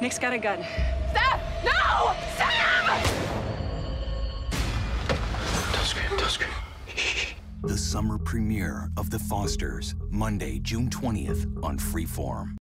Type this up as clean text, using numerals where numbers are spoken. Nick's got a gun. Sam! No! Sam! Don't scream, don't scream. The summer premiere of The Fosters, Monday, June 20th on Freeform.